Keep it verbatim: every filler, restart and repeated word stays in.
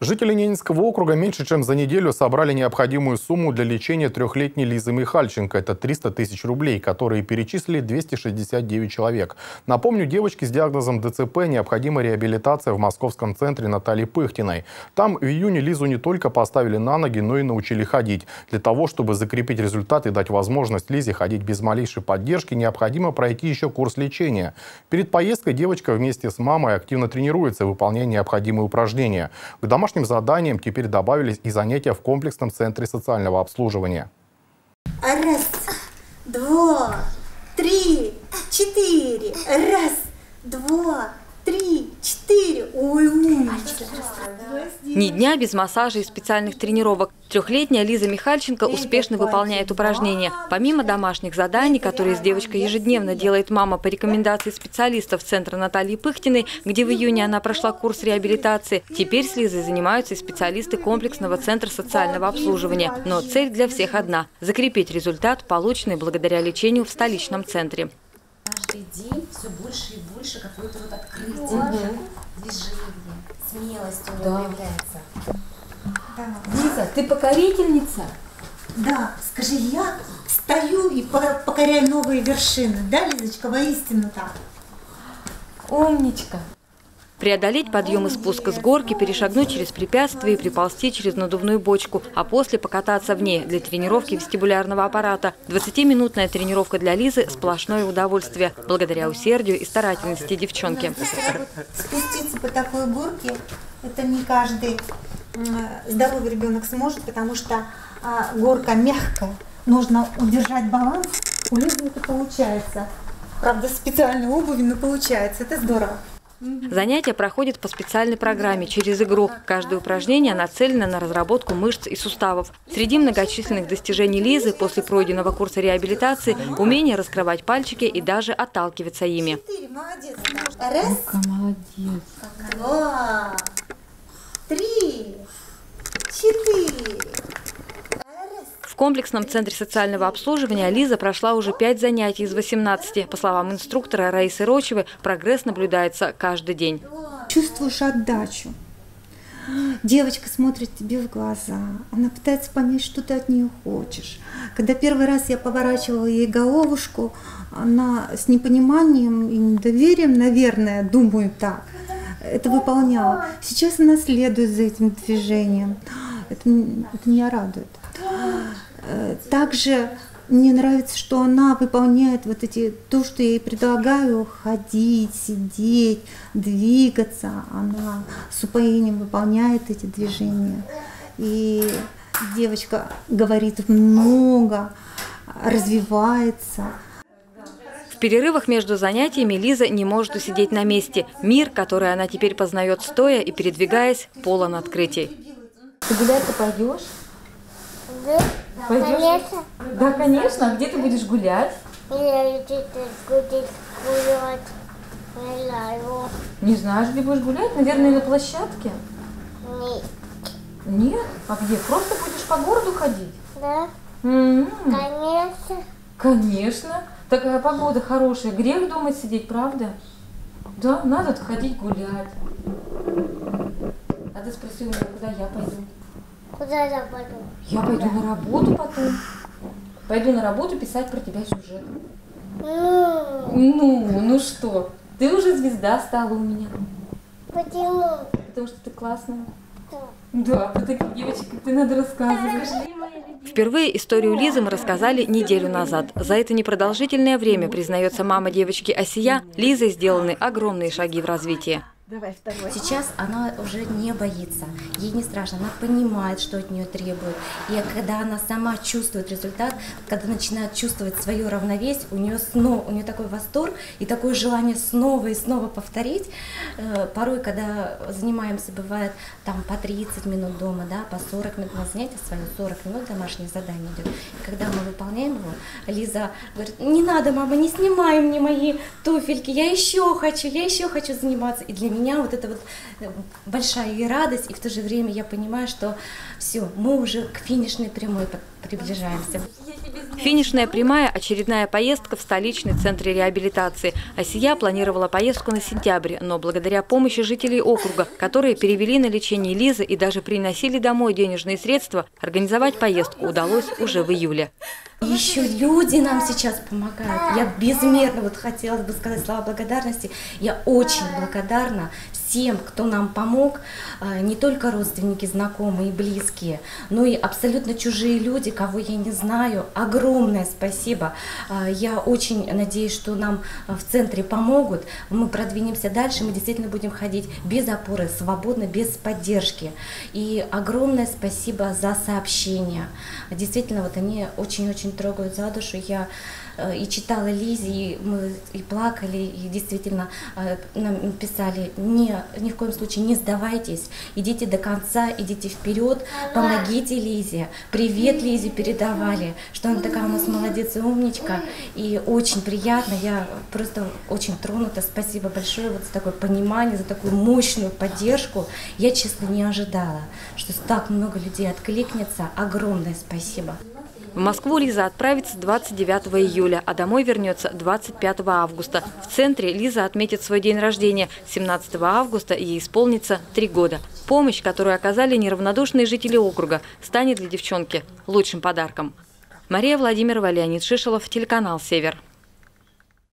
Жители Ненецкого округа меньше чем за неделю собрали необходимую сумму для лечения трехлетней Лизы Михальченко. Это триста тысяч рублей, которые перечислили двести шестьдесят девять человек. Напомню, девочке с диагнозом ДЦП необходима реабилитация в московском центре Натальи Пыхтиной. Там в июне Лизу не только поставили на ноги, но и научили ходить. Для того, чтобы закрепить результат и дать возможность Лизе ходить без малейшей поддержки, необходимо пройти еще курс лечения. Перед поездкой девочка вместе с мамой активно тренируется, выполняя необходимые упражнения. К домашнему К домашним заданиям теперь добавились и занятия в комплексном центре социального обслуживания. Раз, два, три, четыре. Раз, два, три, четыре. Ой, умничка. Ни дня без массажа и специальных тренировок. Трехлетняя Лиза Михальченко успешно выполняет упражнения. Помимо домашних заданий, которые с девочкой ежедневно делает мама по рекомендации специалистов Центра Натальи Пыхтиной, где в июне она прошла курс реабилитации, теперь с Лизой занимаются и специалисты комплексного центра социального обслуживания. Но цель для всех одна – закрепить результат, полученный благодаря лечению в столичном центре. Каждый день все больше и больше какое-то вот открытие, угу. Движение, смелость у нее появляется. Да. Лиза, ты покорительница? Да, скажи, я стою и покоряю новые вершины. Да, Лизочка, воистину так. Умничка. Преодолеть подъем и спуск с горки, перешагнуть через препятствия и приползти через надувную бочку, а после покататься в ней для тренировки вестибулярного аппарата. двадцатиминутная тренировка для Лизы – сплошное удовольствие, благодаря усердию и старательности девчонки. Спуститься по такой горке – это не каждый здоровый ребенок сможет, потому что горка мягкая, нужно удержать баланс. У Лизы это получается. Правда, специальной обуви, но получается. Это здорово. Занятия проходят по специальной программе через игру. Каждое упражнение нацелено на разработку мышц и суставов. Среди многочисленных достижений Лизы после пройденного курса реабилитации – умение раскрывать пальчики и даже отталкиваться ими. Раз, два, три, четыре. В комплексном центре социального обслуживания Лиза прошла уже пять занятий из восемнадцати. По словам инструктора Раисы Рочевой, прогресс наблюдается каждый день. Чувствуешь отдачу. Девочка смотрит тебе в глаза, она пытается понять, что ты от нее хочешь. Когда первый раз я поворачивала ей головушку, она с непониманием и недоверием, наверное, думаю так, это выполняла. Сейчас она следует за этим движением. Это, это меня радует. Также мне нравится, что она выполняет вот эти, то, что я ей предлагаю, ходить, сидеть, двигаться. Она с упоением выполняет эти движения. И девочка говорит много, развивается. В перерывах между занятиями Лиза не может усидеть на месте. Мир, который она теперь познает стоя и передвигаясь, полон открытий. Ты гулять-то пойдешь? Да, пойдешь? Конечно. Да, конечно. А где ты будешь гулять? Я где-то гулять, гулять. Не знаю. Не знаешь, где будешь гулять? Наверное, на площадке? Нет. Нет? А где? Просто будешь по городу ходить? Да. М-м-м. Конечно. Конечно. Такая погода хорошая. Грех дома сидеть, правда? Да, надо ходить гулять. А ты спросила, куда я пойду? Куда я пойду? Я пойду на работу потом. Пойду на работу писать про тебя сюжет. Ну, ну, ну что? Ты уже звезда стала у меня. Почему? Потому что ты классная. Да. Да, про таких девочек ты надо рассказывать. Впервые историю Лизы мы рассказали неделю назад. За это непродолжительное время, признается мама девочки Асия, Лизой сделаны огромные шаги в развитии. Сейчас она уже не боится, ей не страшно, она понимает, что от нее требует. И когда она сама чувствует результат, когда начинает чувствовать свое равновесие, у нее снова, у нее такой восторг и такое желание снова и снова повторить. Порой, когда занимаемся, бывает там по тридцать минут дома, да, по сорок минут на занятия свое, сорок минут домашнее задание идет. И когда мы выполняем его, Лиза говорит: не надо, мама, не снимай мне мои туфельки, я еще хочу, я еще хочу заниматься. И для меня У меня вот это вот большая и радость, и в то же время я понимаю, что все, мы уже к финишной прямой приближаемся. Финишная прямая – очередная поездка в столичный центр реабилитации. Асия планировала поездку на сентябрь, но благодаря помощи жителей округа, которые перевели на лечение Лизы и даже приносили домой денежные средства, организовать поездку удалось уже в июле. Еще люди нам сейчас помогают. Я безмерно, вот хотелось бы сказать слова благодарности. Я очень благодарна всем, кто нам помог. Не только родственники, знакомые, близкие, но и абсолютно чужие люди, кого я не знаю. Огромное спасибо. Я очень надеюсь, что нам в центре помогут. Мы продвинемся дальше, мы действительно будем ходить без опоры, свободно, без поддержки. И огромное спасибо за сообщения. Действительно, вот они очень-очень трогают за душу. Я и читала Лизе, и мы и плакали, и действительно нам писали: не, ни в коем случае не сдавайтесь, идите до конца, идите вперед, помогите Лизе. Привет Лизе передавали, что она такая у нас молодец и умничка, и очень приятно, я просто очень тронута, спасибо большое вот за такое понимание, за такую мощную поддержку. Я, честно, не ожидала, что так много людей откликнется, огромное спасибо. В Москву Лиза отправится двадцать девятого июля, а домой вернется двадцать пятого августа. В центре Лиза отметит свой день рождения. семнадцатого августа ей исполнится три года. Помощь, которую оказали неравнодушные жители округа, станет для девчонки лучшим подарком. Мария Владимирова, Леонид Шишелов, телеканал «Север».